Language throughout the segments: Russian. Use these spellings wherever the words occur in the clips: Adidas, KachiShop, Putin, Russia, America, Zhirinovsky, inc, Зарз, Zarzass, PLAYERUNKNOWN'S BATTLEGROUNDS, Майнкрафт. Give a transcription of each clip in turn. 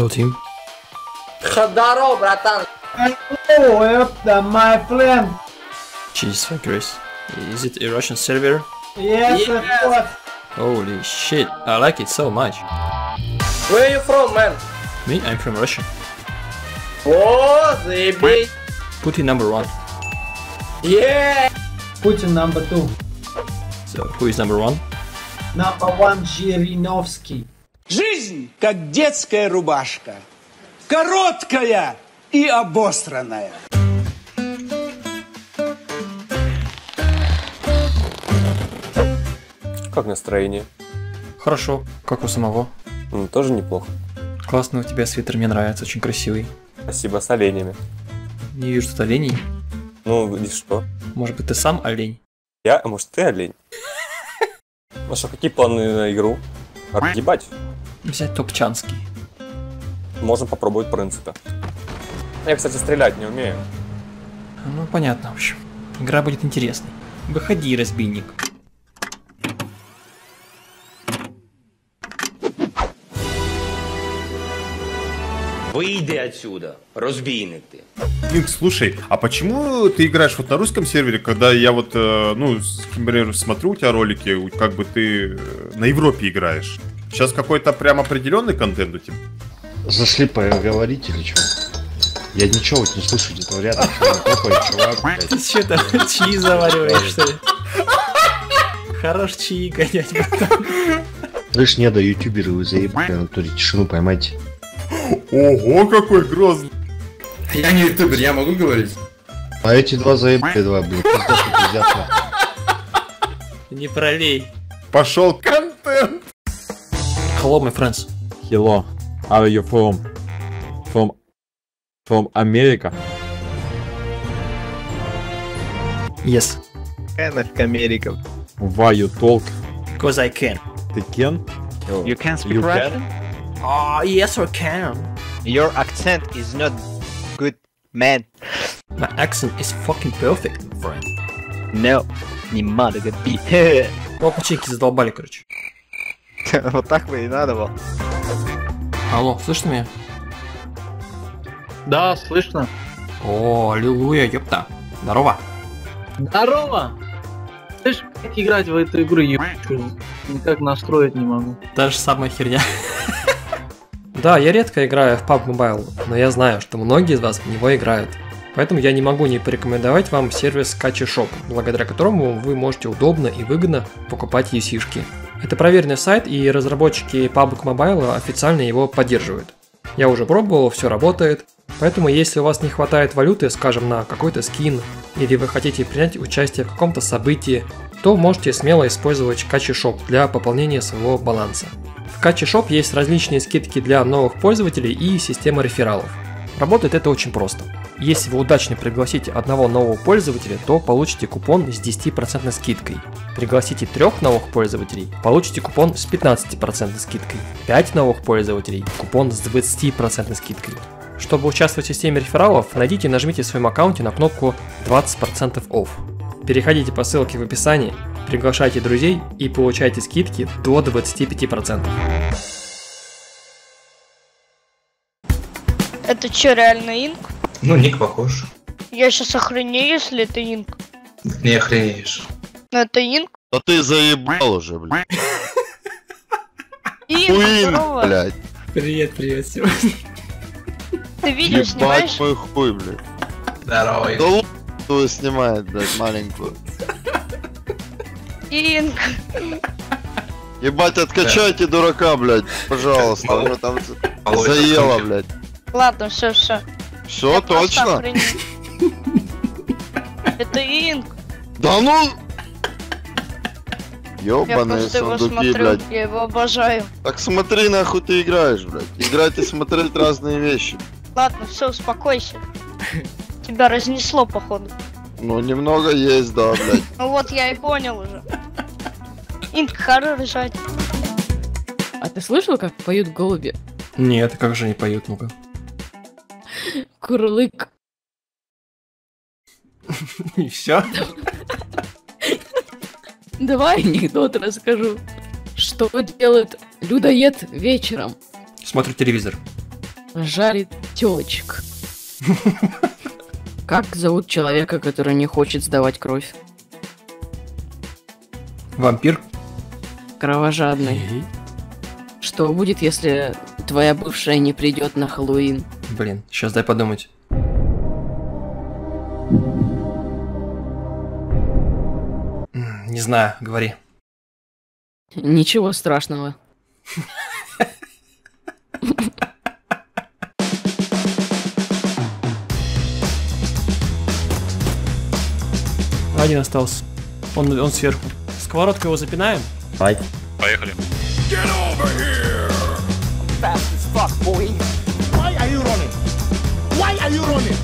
Hello, team. Здорово, братан. Hello, my friend. Jesus Christ. Is it a Russian server? Yes, of course. Holy shit, I like it so much. Where are you from, man? Me? I'm from Russia. Oh, baby. Putin #1. Yeah. Putin #2. So, who is #1? #1 Zhirinovsky. Жизнь, как детская рубашка, короткая и обостранная. Как настроение? Хорошо, как у самого. Ну, тоже неплохо. Классно у тебя свитер, мне нравится, очень красивый. Спасибо, с оленями. Не вижу тут оленей. Ну, и что? Может быть, ты сам олень? Я? А может, ты олень? Ну что, какие планы на игру? Отъебать. Взять топчанский. Можно попробовать принципа. Я, кстати, стрелять не умею. Ну, понятно, в общем. Игра будет интересной. Выходи, разбийник. Выйди отсюда, разбийник ты. Линк, слушай, а почему ты играешь вот на русском сервере, когда я вот, ну, например, смотрю у тебя ролики, как бы ты на Европе играешь? Сейчас какой-то прям определенный контент у тебя? Зашли поговорить или что? Я ничего вот не слышу, где-то рядом. Ты что-то чаи завариваешь, что ли? Хорош чаи гонять. Слышь, не до ютуберы вы заебали, натуре тишину поймайте. Ого, какой грозный! Я не ютубер, я могу говорить? А эти два заебали, два, блин. Не пролей. Пошел контент! Hello, my friends. Hello. Are you from America? Yes. America. Why you talk? Because I can. Ты can? You can speak Russian? Yes, I can. Your accent is not good, man. My accent is fucking perfect, my friend. No, не надо говорить. Плохо чеки задолбали, короче. Вот так бы и надо было. Алло, слышно меня? Да, слышно. О, аллилуйя, ёпта. Здорово. Здорово! Слышь, как играть в эту игру, ебучую? Никак настроить не могу. Та же самая херня. Да, я редко играю в PUBG Mobile, но я знаю, что многие из вас в него играют. Поэтому я не могу не порекомендовать вам сервис KachiShop, благодаря которому вы можете удобно и выгодно покупать юсишки. Это проверенный сайт, и разработчики PUBG Mobile официально его поддерживают. Я уже пробовал, все работает. Поэтому если у вас не хватает валюты, скажем, на какой-то скин, или вы хотите принять участие в каком-то событии, то можете смело использовать KachiShop для пополнения своего баланса. В KachiShop есть различные скидки для новых пользователей и система рефералов. Работает это очень просто. Если вы удачно пригласите одного нового пользователя, то получите купон с 10% скидкой. Пригласите 3 новых пользователей, получите купон с 15% скидкой. 5 новых пользователей, купон с 20% скидкой. Чтобы участвовать в системе рефералов, найдите и нажмите в своем аккаунте на кнопку 20% off. Переходите по ссылке в описании, приглашайте друзей и получайте скидки до 25%. Это чё, реально инк? Ну, ник похож. Я сейчас охренею, если это инк. Не охренеешь. Но это инк? Да ты заебал уже, блядь. Инк, блядь. Привет, привет, сегодня. Ты видео снимаешь? Ебать мой хуй, блядь. Здорово, инк. Кто снимает, блядь, маленькую? Инк. Ебать, откачайте дурака, блядь, пожалуйста. Она там заела, блядь. Ладно, все, все. Все, точно? Это инк. Да ну! Ёбаные сундуки, блядь. Я его обожаю. Так смотри, нахуй ты играешь, блядь. Играть и смотреть разные вещи. Ладно, все, успокойся. Тебя разнесло, походу. Ну, немного есть, да, блядь. Ну вот, я и понял уже. Инк, хорош. А ты слышал, как поют голуби? Нет, как же они поют, ну-ка. Курлык. И все? Давай анекдот расскажу. Что делает людоед вечером? Смотрю телевизор. жарит телочек. Как зовут человека, который не хочет сдавать кровь? Вампир. Кровожадный. Что будет, если твоя бывшая не придет на Хэллоуин? Блин, сейчас дай подумать. Не знаю, говори. Ничего страшного. Один остался. Он сверху. Сковородку его запинаем? Давай. Поехали. Get over here! I'm fast as fuck, boy. Why are you running? Why are you running?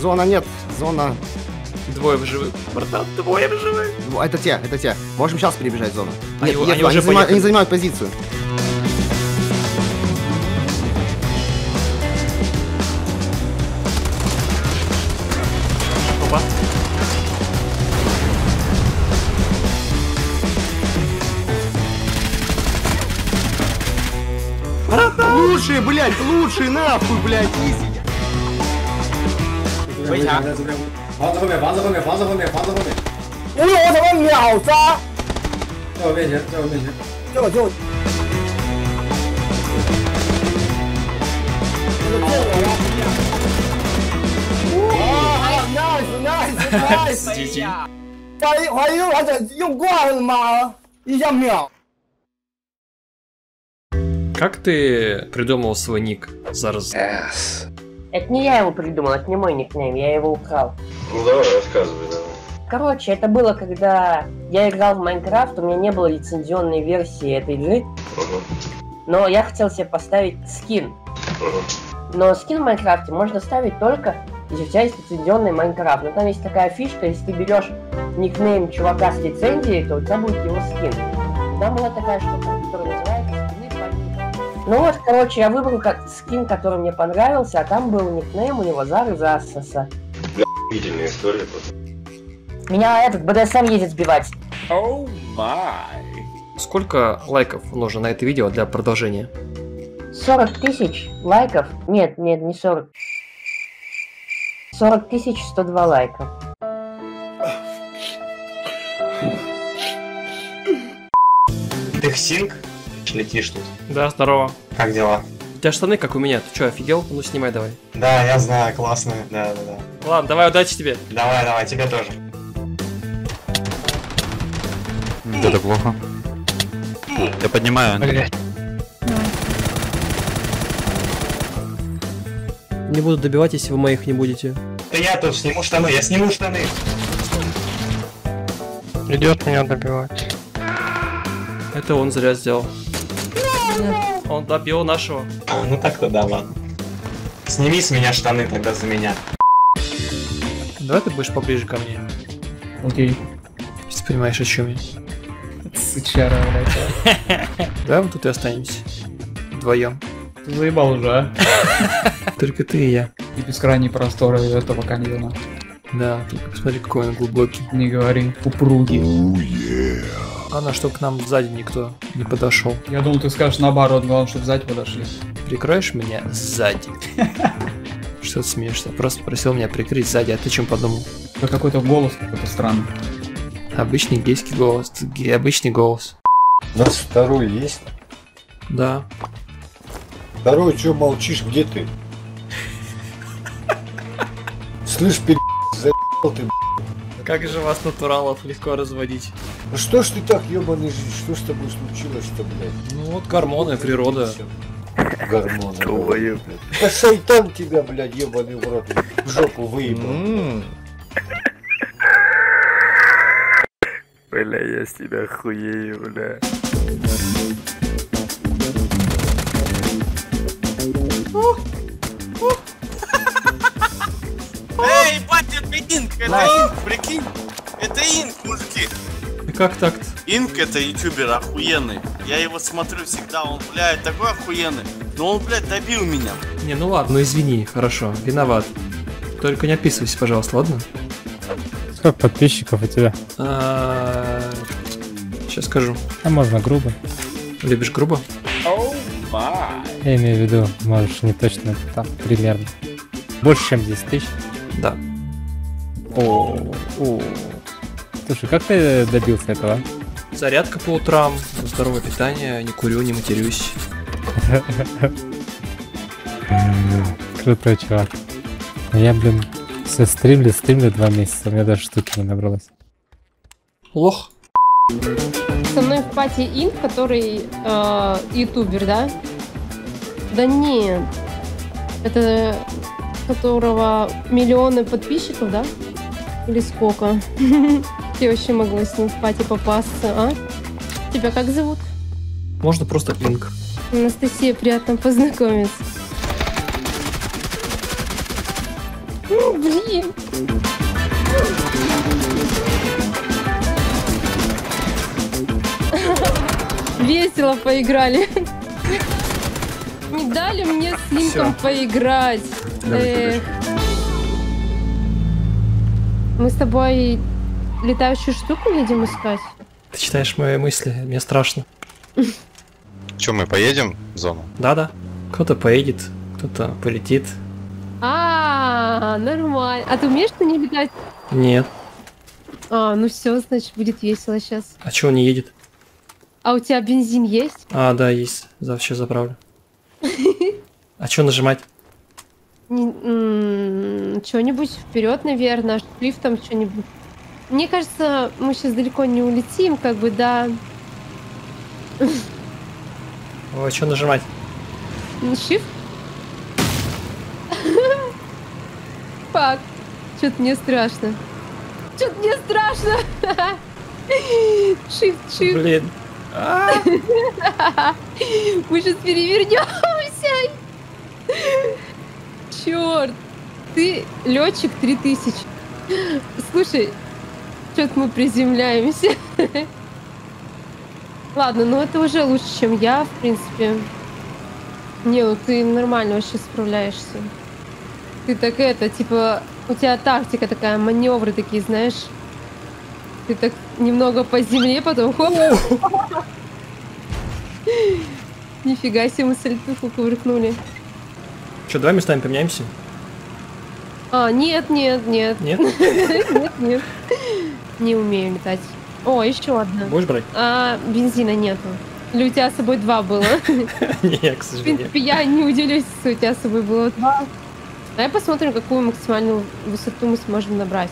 Зона нет, зона. Двое в живых, братан, двое в живых. Это те, это те. Можем сейчас перебежать в зону. Нет, они занимают позицию. Опа. Братан! Лучше, блядь, лучше, нахуй, блядь, изи. Ваза, как ты придумал свой ник, Зарз? Это не я его придумал, это не мой никнейм, я его украл. Ну давай, рассказывай, давай. Короче, это было, когда я играл в Майнкрафт, у меня не было лицензионной версии этой игры. Но я хотел себе поставить скин. Но скин в Майнкрафте можно ставить только, если у тебя есть лицензионный Майнкрафт. Но там есть такая фишка, если ты берешь никнейм чувака с лицензией, то у тебя будет его скин. Там была такая штука, которая называется скины по нику. Ну вот, короче, я выбрал как скин, который мне понравился, а там был никнейм у него Зарзасаса. Бля, удивительная история просто. Меня этот БДСМ едет сбивать. Оу май. Сколько лайков нужно на это видео для продолжения? 40 тысяч лайков. Нет, не 40. 40 102 лайка. Дехсинг? Летишь тут? Да, здорово. Как дела? У тебя штаны как у меня, ты что, офигел? Ну снимай давай. Да, я знаю, классные, да. Ладно, давай, удачи тебе. Давай, тебе тоже. Это плохо. Я поднимаю. Блять. Не буду добивать, если вы моих не будете. Да я тут сниму штаны, я сниму штаны. Придет меня добивать. Это он зря сделал. Он добил нашего. Ну так-то да, ладно. Сними с меня штаны тогда за меня. Давай ты будешь поближе ко мне. Окей. Ты понимаешь, о чем я. Сучара, блядь. Да, вот тут и останемся. Вдвоем. Ты заебал уже, а? Только ты и я. И бескрайние просторы этого каньона. Да, только посмотри, какой он глубокий. Не говори, упругий. Главное, чтобы к нам сзади никто не подошел. Я думал, ты скажешь наоборот, главное, чтобы сзади подошли. Прикроешь меня сзади? Что ты смеешься? Просто просил меня прикрыть сзади, а ты чем подумал? Да какой-то голос какой-то странный. Обычный гейский голос, обычный голос. У нас второй есть? Да. Второй, чё молчишь, где ты? Слышь, за***л ты, б***ь. Как же вас, натуралов, легко разводить. Ну что ж ты так, ёбаный жизнь, что с тобой случилось-то, блядь? Ну вот гормоны, природа. Гормоны, блядь. Да шайтан тебя, блядь, ёбаный в рот, в жопу выебал. Бля, я с тебя хуею, бля. Эй, ебать, это инк, это инк, прикинь. Это инк, мужики. И как так-то? Инк это ютубер охуенный. Я его смотрю всегда, он, бля, такой охуенный. Но он, блядь, добил меня. Не, ну ладно, ну извини, хорошо, виноват. Только не отписывайся, пожалуйста, ладно? Сколько подписчиков у тебя? Сейчас скажу. А можно грубо. Любишь грубо? Я имею в виду, можешь не точно, там, примерно. Больше, чем 10 тысяч? Да. Слушай, как ты добился этого? Зарядка по утрам, здоровое питание, не курю, не матерюсь. Крутой чувак. Я, блин, все стримлю 2 месяца, у меня даже штуки не набралось. Лох. Со мной в пати Инт, который ютубер, да? Да нет, это которого миллионы подписчиков, да? Или сколько? Я вообще могла с ним в пати попасться, а? Тебя как зовут? Можно просто Пинг. Анастасия, приятно познакомиться. Блин! Весело поиграли. Не дали мне с Линком поиграть. Мы с тобой летающую штуку едем искать? Ты читаешь мои мысли, мне страшно. Че, мы поедем в зону? Да-да. Кто-то поедет, кто-то полетит. А, нормально. А ты умеешь на ней летать? Нет. А, ну все, значит, будет весело сейчас. А че он не едет? А у тебя бензин есть? А, да, есть. Завтра заправлю. А что нажимать? Что-нибудь вперед, наверное, шрифтом что-нибудь. Мне кажется, мы сейчас далеко не улетим, как бы, да. Ой, что нажимать? Shift? Фак. Что-то мне страшно. Что-то мне страшно. Shift, shift. Блин. Мы сейчас перевернемся. Черт, ты летчик 3000. Слушай, что-то мы приземляемся. Ладно, ну это уже лучше, чем я, в принципе. Не, ну ты нормально вообще справляешься. Ты так это, типа, у тебя тактика такая, маневры такие, знаешь. Ты так немного по земле, потом хоп. Нифига себе, мы сальтуху кувыркнули. Что, давай местами поменяемся? А, нет, нет, нет. Нет? Нет, нет. Не умею летать. О, еще одна. Будешь брать? А, бензина нету. Или у тебя с собой 2 было? Нет, к сожалению. В принципе, я не удивлюсь, если у тебя с собой было 2. Давай посмотрим, какую максимальную высоту мы сможем набрать.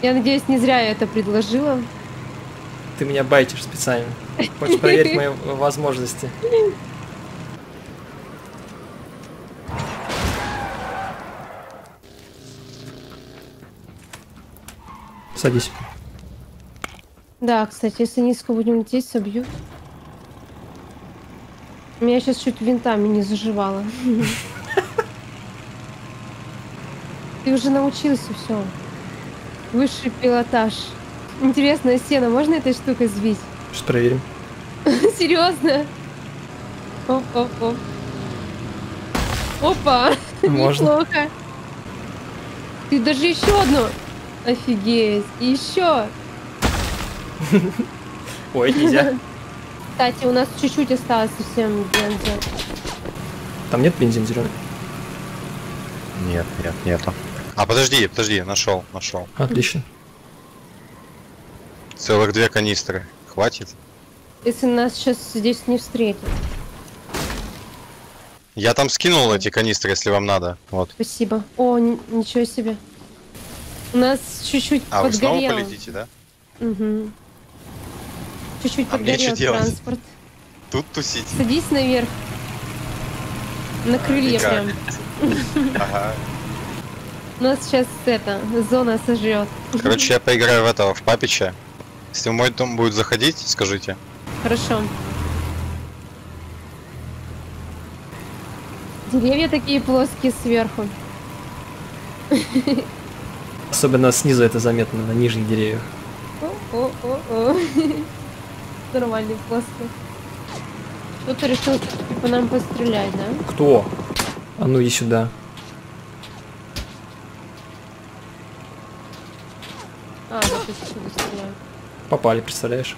Я надеюсь, не зря я это предложила. Ты меня байтишь специально. Хочешь проверить мои возможности. Садись. Да, кстати, если низко будем лететь, собьют. Меня сейчас чуть винтами не заживало. Ты уже научился, все. Высший пилотаж. Интересная стена, можно этой штукой сбить? Сейчас проверим. Серьезно? Оп-оп-оп. Опа! Неплохо. Ты даже еще одну. Офигеть. И еще. Ой, нельзя. Кстати, у нас чуть-чуть осталось совсем бензин. Там нет бензин зеленый? Нет, нет, нету. А, подожди, подожди, нашел, нашел. Отлично. Целых 2 канистры. Хватит? Если нас сейчас здесь не встретят. Я там скинул эти канистры, если вам надо. Вот. Спасибо. О, ничего себе. У нас чуть-чуть подгорело. А, вы снова полетите, да? Угу. Чуть-чуть подгорел транспорт. Тут тусить. Садись наверх. На крылья прям. Ага. У нас сейчас это, зона сожрет. Короче, я поиграю в этого, в папича. Если мой дом будет заходить, скажите. Хорошо. Деревья такие плоские сверху. Особенно снизу это заметно, на нижних деревьях. О-о-о-о. Нормальный плоский. Кто-то решил по нам пострелять, да? Кто? А ну иди сюда. А, я сюда стреляю. Попали, представляешь?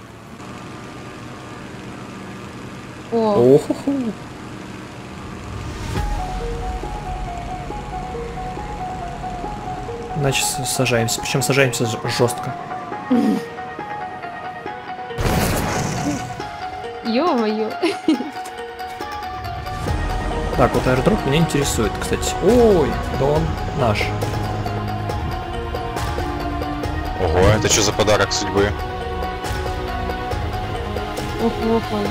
О. Оху-ху. Значит, сажаемся. Причем сажаемся жестко. Ё-моё. Так, вот аэродроп меня интересует, кстати. Ой, да он наш. Ого, это что за подарок судьбы? Ох-ох-ох.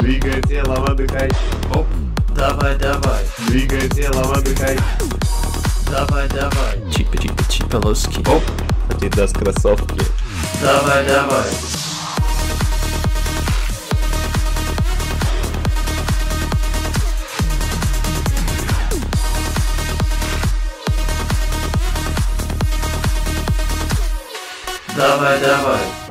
Двигай тело, выдыхай. Оп, давай, давай. Двигай тело, выдыхай. Давай, давай. Чик-чик-чик, полоски. Оп, Adidas кроссовки. Давай, давай. Давай, давай.